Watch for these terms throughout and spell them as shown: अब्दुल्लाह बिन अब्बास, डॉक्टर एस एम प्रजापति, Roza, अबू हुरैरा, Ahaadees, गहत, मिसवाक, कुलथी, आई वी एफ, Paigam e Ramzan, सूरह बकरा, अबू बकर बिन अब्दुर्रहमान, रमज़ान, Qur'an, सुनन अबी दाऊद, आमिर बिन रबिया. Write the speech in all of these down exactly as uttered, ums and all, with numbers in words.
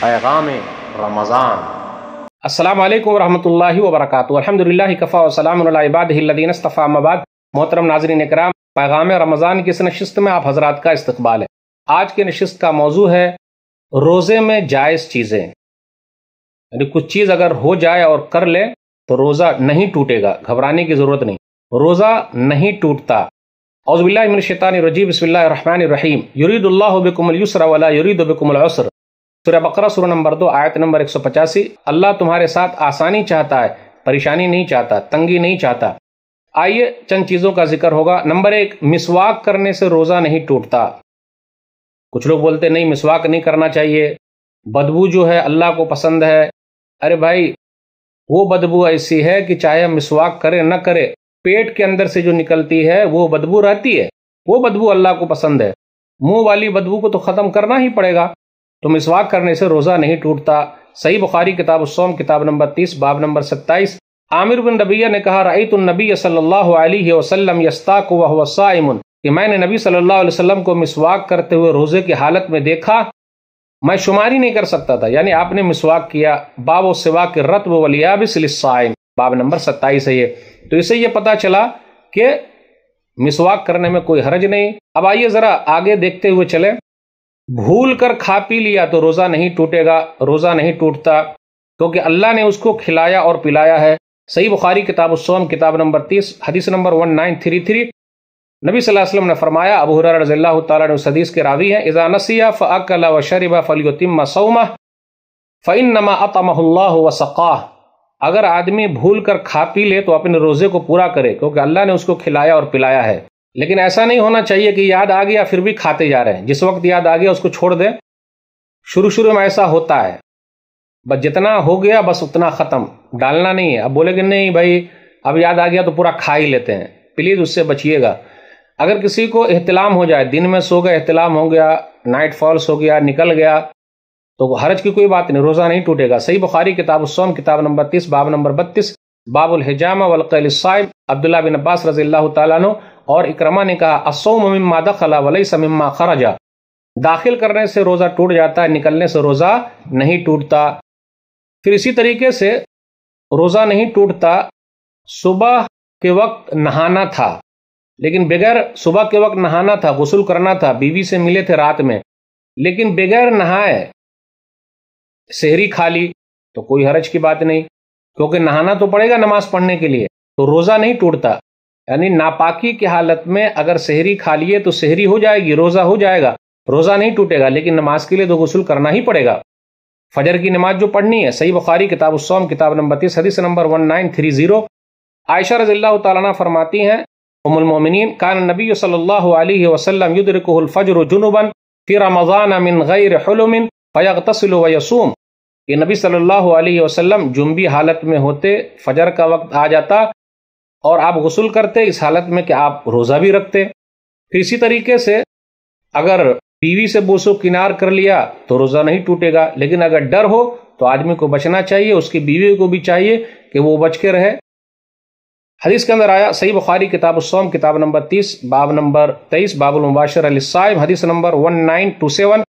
पैगाम रमज़ान। अस्सलामु अलैकुम वरहमतुल्लाहि वबरकातुहू। अल्हम्दुलिल्लाह कफ़ा व सलामुन अला इबादिही लदीन इस्तफ़ा, अम्मा बाद। मोहतरम नाज़रीन इकराम, पैगाम रमज़ान की इस नशिस्त में आप हज़रात का इस्तक़बाल है। आज की नशिस्त का मौजू है रोज़े में जायज़ चीज़ें, यानी कुछ चीज़ अगर हो जाए और कर ले तो रोज़ा नहीं टूटेगा, घबराने की ज़रूरत नहीं, रोज़ा नहीं टूटता। औज़ुबिल्लाहि मिनश्शैतानिर्रजीम, बिस्मिल्लाहिर्रहमानिर्रहीम। युरीदुल्लाहु बिकुमुल युस्र वला युरीदु बिकुमुल उसर। सूरह बकरा सूरह नंबर दो आयत नंबर एक सौ पचासी। अल्लाह तुम्हारे साथ आसानी चाहता है, परेशानी नहीं चाहता, तंगी नहीं चाहता। आइए चंद चीज़ों का जिक्र होगा। नंबर एक, मिसवाक करने से रोज़ा नहीं टूटता। कुछ लोग बोलते नहीं मिसवाक नहीं करना चाहिए, बदबू जो है अल्लाह को पसंद है। अरे भाई, वो बदबू ऐसी है कि चाहे हम मिसवाक करें ना करें, पेट के अंदर से जो निकलती है वो बदबू रहती है, वो बदबू अल्लाह को पसंद है। मुंह वाली बदबू को तो ख़त्म करना ही पड़ेगा। तो मिसवाक करने से रोज़ा नहीं टूटता। सही बुखारी किताब उस्सौम किताब नंबर तीस बाब नंबर सत्ताईस। आमिर बिन रबिया ने कहा, रईतुन नबी सल्लल्लाहु अलैहि वसल्लम यस्ताक व हुव साइमुन, कि मैंने नबी सल्लल्लाहु अलैहि वसल्लम को मिसवाक करते हुए रोज़े की हालत में देखा, मैं शुमारी नहीं कर सकता था। यानी आपने मिसवाक किया। बाब सिवाक के रत्ब वलियाबिस लिस्साइम बाब नंबर सत्ताईस है ये। तो इससे ये पता चला कि मिसवाक करने में कोई हर्ज नहीं। अब आइए ज़रा आगे देखते हुए चले। भूल कर खा पी लिया तो रोज़ा नहीं टूटेगा, रोज़ा नहीं टूटता, क्योंकि अल्लाह ने उसको खिलाया और पिलाया है। सही बुखारी किताब उस्सौम किताब नंबर तीस हदीस नंबर उन्नीस सौ तैंतीस। नबी सल्लल्लाहु अलैहि वसल्लम ने फरमाया, अबू हुरैरा रज़ियल्लाहु तआला अन्हु हदीस के रावी हैं, इज़ा नसिया फ़अकला व शरिबा फ़लयुतिम्म सौमह फ़इन्नमा अतमहुल्लाहु व सक़ाह। अगर आदमी भूल कर खा पी ले तो अपने रोज़े को पूरा करे, क्योंकि अल्लाह ने उसको खिलाया और पिलाया है। लेकिन ऐसा नहीं होना चाहिए कि याद आ गया फिर भी खाते जा रहे हैं, जिस वक्त याद आ गया उसको छोड़ दें। शुरू शुरू में ऐसा होता है, बस जितना हो गया बस उतना ख़त्म, डालना नहीं है। अब बोलेंगे नहीं भाई अब याद आ गया तो पूरा खा ही लेते हैं, प्लीज़ उससे बचिएगा। अगर किसी को एहतलाम हो जाए, दिन में सो गए एहतलाम हो गया, नाइट फॉल्स हो गया, निकल गया, तो हरज की कोई बात नहीं, रोज़ा नहीं टूटेगा। सही बुखारी किताब उस्सौम किताब नंबर तीस बाब नंबर बत्तीस बाबुल हिजामा वल क़ैल साइम। अब्दुल्लाह बिन अब्बास रज़ियल्लाहु तआला अन्हु और इकरमा ने कहा, अस्सौम मिम्मा दखला वलैस मिम्मा खरजा। दाखिल करने से रोज़ा टूट जाता है, निकलने से रोज़ा नहीं टूटता। फिर इसी तरीके से रोज़ा नहीं टूटता, सुबह के वक्त नहाना था, लेकिन बगैर सुबह के वक्त नहाना था, गुस्ल करना था, बीवी से मिले थे रात में, लेकिन बगैर नहाए सहरी खा ली तो कोई हरज की बात नहीं, क्योंकि नहाना तो पड़ेगा नमाज पढ़ने के लिए, तो रोज़ा नहीं टूटता। यानी नापाकी की हालत में अगर सहरी खा लिए तो सहरी हो जाएगी, रोज़ा हो जाएगा, रोज़ा नहीं टूटेगा, लेकिन नमाज के लिए तो गुस्ल करना ही पड़ेगा, फजर की नमाज जो पढ़नी है। सही बुखारी किताब उस्सौम किताब नंबर तीस हदीस नंबर उन्नीस सौ तीस। आयशा रज़ियल्लाहु तआला अन्हा फरमाती हैं, उम्मुल मोमिनीन, कान नबी सल्लल्लाहु अलैहि वसल्लम युदरिकुहुल फज्र जुनुबन फी रमज़ान मिन गैर हुलुमिन फयगतसिलु वयसूम। ये नबी सल्लल्लाहु अलैहि वसल्लम जुम्बी हालत में होते, फजर का वक्त आ जाता और आप गुस्ल करते, इस हालत में कि आप रोज़ा भी रखते। फिर इसी तरीके से अगर बीवी से बोसो किनार कर लिया तो रोज़ा नहीं टूटेगा, लेकिन अगर डर हो तो आदमी को बचना चाहिए, उसकी बीवी को भी चाहिए कि वो बच के रहे। हदीस के अंदर आया, सही बुखारी किताब उस्सौम किताब नंबर तीस बाब नंबर तेईस बाबुल मुबाशर लिस्साइम हदीस नंबर उन्नीस सौ सत्ताईस।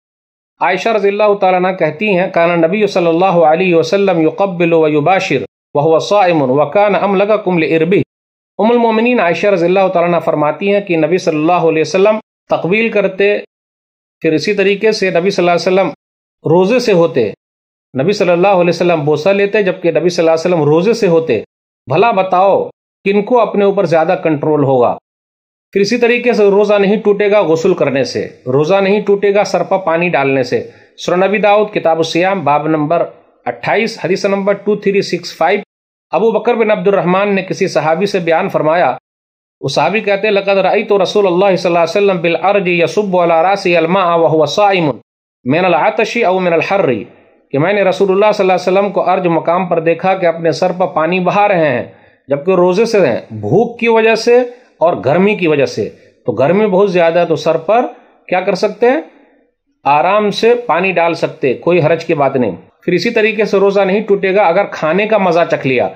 आयशा रज़ियल्लाहु तआला अन्हा कहती हैं, कान नबी सल्लल्लाहु अलैहि वसल्लम युक़ब्बिलु व युबाशिर व हुवा साइमुन व कान अमलककुम लिइर्बिह। उम्मुल मोमिनीन आयशा रज़ियल्लाहु तआला अन्हा फरमाती हैं कि नबी सल्लल्लाहु अलैहि वसल्लम तकबील करते, फिर इसी तरीके से नबी सल्लल्लाहु अलैहि वसल्लम रोज़े से होते, नबी सल्लल्लाहु अलैहि वसल्लम बोसा लेते, जबकि नबी सल्लल्लाहु अलैहि वसल्लम रोज़े से होते। भला बताओ किनको अपने ऊपर ज़्यादा कंट्रोल होगा। फिर इसी तरीके से रोज़ा नहीं टूटेगा गुस्ल करने से, रोज़ा नहीं टूटेगा सर पर पानी डालने से। सुरन अबी दाऊद किताब सियाम बाब नंबर अट्ठाईस हदीस नंबर तेईस सौ पैंसठ। अबू बकर बिन अब्दुर्रहमान ने किसी सहाबी से बयान फरमाया, उस सहाबी कहते, लक़द रअयतु रसूलल्लाह सल्लल्लाहु अलैहि वसल्लम बिल अर्जी यसुब्बु अला रासी अलमा व हुवा साइमुन मिन अल आतशी औ मिन अल हर्री। कि मैंने रसूलुल्लाह सल्लल्लाहु अलैहि वसल्लम को अर्ज मकाम पर देखा कि अपने सर पर पानी बहा रहे हैं, जबकि रोज़े से हैं, भूख की वजह से और गर्मी की वजह से। तो गर्मी बहुत ज़्यादा है तो सर पर क्या कर सकते हैं, आराम से पानी डाल सकते, कोई हरज की बात नहीं। फिर इसी तरीके से रोज़ा नहीं टूटेगा अगर खाने का मज़ा चख लिया।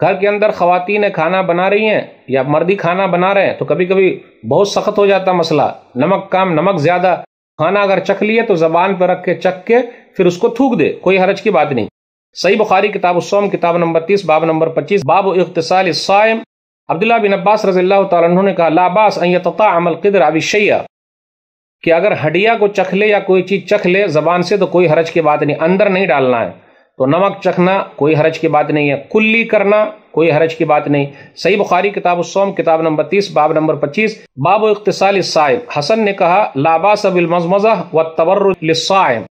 घर के अंदर ख़वातीन खाना बना रही हैं या मर्दी खाना बना रहे हैं, तो कभी कभी बहुत सख्त हो जाता मसला, नमक कम नमक ज़्यादा, खाना अगर चख लिए तो ज़बान पर रख के चख के फिर उसको थूक दे, कोई हरज की बात नहीं। सही बुखारी किताब-उस-सौम किताब नंबर तीस बाब नंबर पच्चीस बाब इख्तिसाल साइम। अब्दुल्लाह बिन अब्बास रज़ियल्लाहु तआला अन्हु ने कहा ला बास अन यतताअम अल-क़िद्र बिश-शैअ, कि अगर हडिया को चख ले या कोई चीज़ चख ले ज़बान से तो कोई हरज की बात नहीं, अंदर नहीं डालना है। तो नमक चखना कोई हरज की बात नहीं है, कुल्ली करना कोई हरज की बात नहीं। सही बुखारी किताब-उस-सौम किताब नंबर तीस बाब नंबर पच्चीस बाब इख्तिसाल साइम। हसन ने कहा ला बास बिल मज़मज़ा व तबर्रुज लिस्साइम,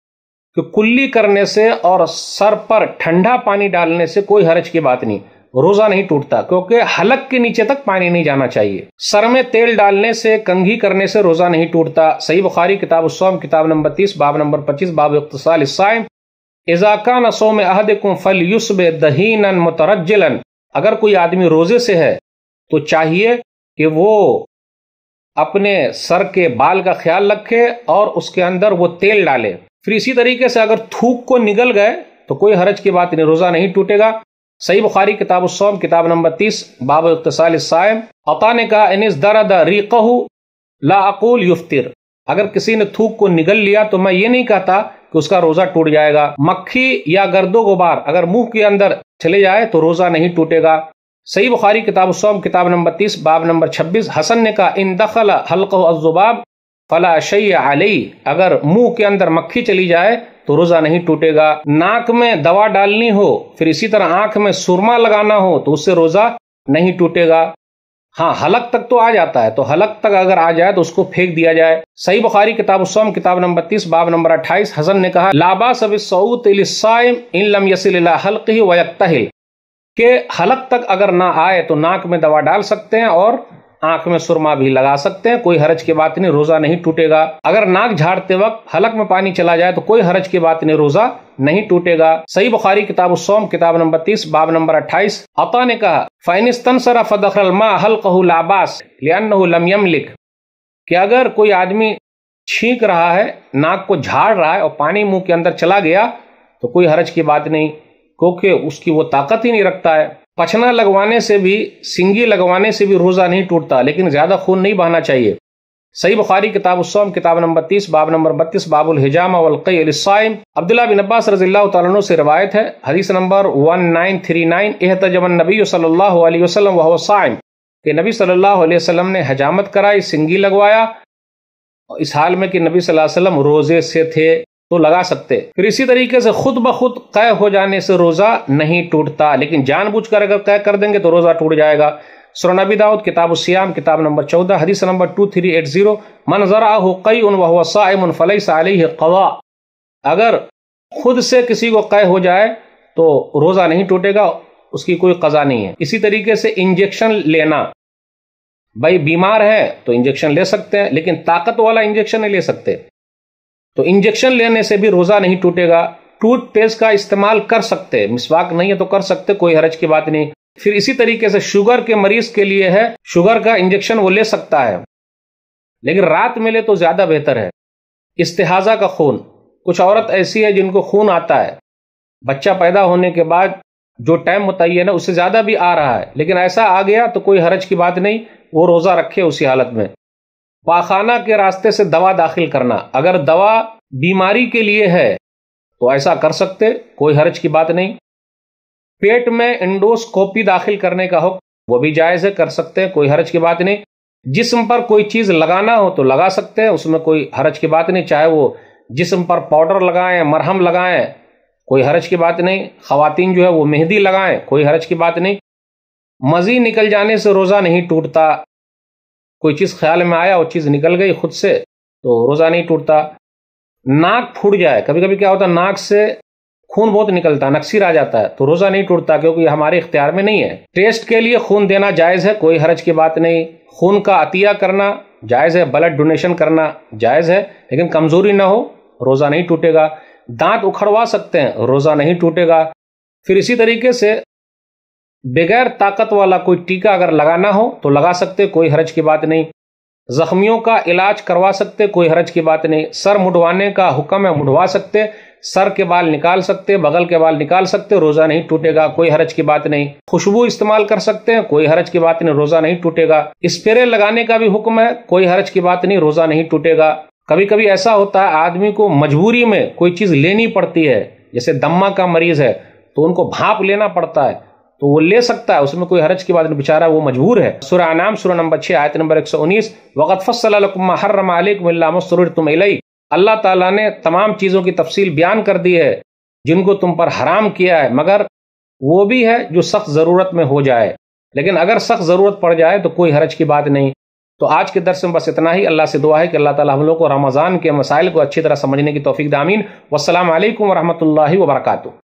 कि कुल्ली करने से और सर पर ठंडा पानी डालने से कोई हरज की बात नहीं, रोजा नहीं टूटता, क्योंकि हलक के नीचे तक पानी नहीं जाना चाहिए। सर में तेल डालने से, कंघी करने से रोजा नहीं टूटता। सही बुखारी किताब-उस-सौम किताब नंबर तीस बाब नंबर पच्चीस बाब इख्तिसाल साइम। इज़ा कान सौम अहदिकुम फल्युस्बि दहीनन मुतरज्जिलन, अगर कोई आदमी रोजे से है तो चाहिए कि वो अपने सर के बाल का ख्याल रखे और उसके अंदर वो तेल डाले। फिर इसी तरीके से अगर थूक को निगल गए तो कोई हरज की बात नहीं, रोजा नहीं टूटेगा। सही बुखारी किताब-उस-सौम किताब नंबर तीस बाब इख्तिसाल साइम। अता ने कहा इन दरद रीक़हु ला अक़ूल युफ्तिर, अगर किसी ने थूक को निगल लिया तो मैं ये नहीं कहता कि उसका रोजा टूट जाएगा। मक्खी या गर्दो गुबार अगर मुंह के अंदर चले जाए तो रोजा नहीं टूटेगा। सही बुखारी किताब-उस-सौम किताब नंबर तीस बाब नंबर छब्बीस। हसन ने कहा इन दखल हल्क़हु अज़्ज़ुबाब फला शय अलैहि, अगर मुंह के अंदर मक्खी चली जाए तो रोजा नहीं टूटेगा। नाक में दवा डालनी हो, फिर इसी तरह आंख में सुरमा लगाना हो तो उससे रोजा नहीं टूटेगा। हाँ, हलक तक तो आ जाता है, तो हलक तक अगर आ जाए तो उसको फेंक दिया जाए। सही बुखारी किताब-उस-सौम किताब नंबर तीस बाब नंबर अट्ठाईस। हसन ने कहा ला बास बिस्सूत लिस्साइम इन लम यसिल इला हल्क़िही व यक्तहिल, के हलक तक अगर ना आए तो नाक में दवा डाल सकते हैं और आंख में सुरमा भी लगा सकते हैं, कोई हरज की बात नहीं, रोजा नहीं टूटेगा। अगर नाक झाड़ते वक्त हलक में पानी चला जाए तो कोई हरज की बात नहीं, रोजा नहीं टूटेगा। सही बुखारी किताब-उस-सौम किताब नंबर तीस बाब नंबर अट्ठाईस। अता ने कहा फ़इनिस्तनसरफ़ दख़ल मा हल्क़हु ला बास लिअन्नहु लम यमलिक, कि अगर कोई आदमी छींक रहा है, नाक को झाड़ रहा है और पानी मुंह के अंदर चला गया तो कोई हरज की बात नहीं, क्योंकि उसकी वो ताकत ही नहीं रखता है। पछना लगवाने से भी, सिंगी लगवाने से भी रोजा नहीं टूटता, लेकिन ज्यादा खून नहीं बहाना चाहिए। सही बुखारी किताब-उस-सौम किताब नंबर तीस बाब नंबर बत्तीस बाबुल हिजामा वल क़िल साइम। अब्दुल्लाह बिन अब्बास रज़ियल्लाहु तआला अन्हु से रिवायत है, हदीस नंबर उन्नीस सौ उनतालीस, इहतजमन नबी सल्लल्लाहु अलैहि वसल्लम वहुव साइम, के नबी सल्लल्लाहु अलैहि वसल्लम ने हजामत कराई, सिंगी लगवाया, इस हाल में कि नबी सल्लल्लाहु अलैहि वसल्लम रोजे से थे तो लगा सकते। फिर इसी तरीके से खुद ब खुद क़य हो जाने से रोजा नहीं टूटता, लेकिन जानबूझकर अगर क़य कर देंगे तो रोजा टूट जाएगा। सुनन अबी दाऊद किताब-उस-सियाम किताब नंबर चौदह हदीस नंबर तेईस सौ अस्सी। मन ज़रअहु क़यउन व हुव साइमुन फलैस अलैहि क़ज़ा, अगर खुद से किसी को क़य हो जाए तो रोजा नहीं टूटेगा, उसकी कोई क़ज़ा नहीं है। इसी तरीके से इंजेक्शन लेना, भाई बीमार है तो इंजेक्शन ले सकते हैं, लेकिन ताकत वाला इंजेक्शन नहीं ले सकते, तो इंजेक्शन लेने से भी रोजा नहीं टूटेगा। टूथपेस्ट का इस्तेमाल कर सकते, मिसवाक नहीं है तो कर सकते, कोई हरज की बात नहीं। फिर इसी तरीके से शुगर के मरीज के लिए है, शुगर का इंजेक्शन वो ले सकता है, लेकिन रात में ले तो ज्यादा बेहतर है। इस्तिहाजा का खून, कुछ औरत ऐसी है जिनको खून आता है, बच्चा पैदा होने के बाद जो टाइम मुतय्यन है उससे ज्यादा भी आ रहा है, लेकिन ऐसा आ गया तो कोई हरज की बात नहीं, वो रोजा रखे उसी हालत में। पाखाना के रास्ते से दवा दाखिल करना, अगर दवा बीमारी के लिए है तो ऐसा कर सकते, कोई हरज की बात नहीं। पेट में एंडोस्कोपी दाखिल करने का हो, वो भी जायज़ है, कर सकते हैं, कोई हरज की बात नहीं। जिस्म पर कोई चीज़ लगाना हो तो लगा सकते हैं, उसमें कोई हरज की बात नहीं, चाहे वो जिस्म पर पाउडर लगाएं, मरहम लगाएं, कोई हरज की बात नहीं। ख़वातीन जो है वो मेहंदी लगाएं, कोई हरज की बात नहीं। मज़ी निकल जाने से रोज़ा नहीं टूटता, कोई चीज़ ख्याल में आया और चीज़ निकल गई खुद से तो रोज़ा नहीं टूटता। नाक फूट जाए, कभी कभी क्या होता है नाक से खून बहुत निकलता है, नक्सीर आ जाता है, तो रोज़ा नहीं टूटता, क्योंकि हमारे इख्तियार में नहीं है। टेस्ट के लिए खून देना जायज़ है, कोई हरज की बात नहीं। खून का अतिया करना जायज़ है, ब्लड डोनेशन करना जायज़ है, लेकिन कमज़ोरी ना हो, रोज़ा नहीं टूटेगा। दांत उखड़वा सकते हैं, रोज़ा नहीं टूटेगा। फिर इसी तरीके से बगैर ताकत वाला कोई टीका अगर लगाना हो तो लगा सकते, कोई हरज की बात नहीं। जख्मियों का इलाज करवा सकते, कोई हरज की बात नहीं। सर मुड़वाने का हुक्म है, मुड़वा सकते, सर के बाल निकाल सकते, बगल के बाल निकाल सकते, रोजा नहीं टूटेगा, कोई हरज की बात नहीं। खुशबू इस्तेमाल कर सकते हैं, कोई हरज की बात नहीं, रोजा नहीं टूटेगा। स्प्रे लगाने का भी हुक्म है, कोई हरज की बात नहीं, रोजा नहीं टूटेगा। कभी कभी ऐसा होता है आदमी को मजबूरी में कोई चीज़ लेनी पड़ती है, जैसे दम्मा का मरीज़ है तो उनको भाँप लेना पड़ता है, तो वो ले सकता है, उसमें कोई हरज की बात नहीं, बेचारा वो मजबूर है। सूरह अनाम सूरह नंबर छः आयत नंबर एक सौ उन्नीस, वक़द फ़स्सल लकुम मा हर्रम अलैकुम इल्ला मा इस्तुररतुम इलैह, अल्लाह ताला ने तमाम चीज़ों की तफसील बयान कर दी है जिनको तुम पर हराम किया है, मगर वो भी है जो सख्त ज़रूरत में हो जाए, लेकिन अगर सख्त ज़रूरत पड़ जाए तो कोई हरज की बात नहीं। तो आज के दर्स में बस इतना ही। अल्लाह से दुआ है कि अल्लाह ताला हम लोगों को रमज़ान के मसाइल को अच्छी तरह समझने की तौफीक दे। आमीन। वस्सलाम अलैकुम वरहमतुल्लाहि वबरकातुहू।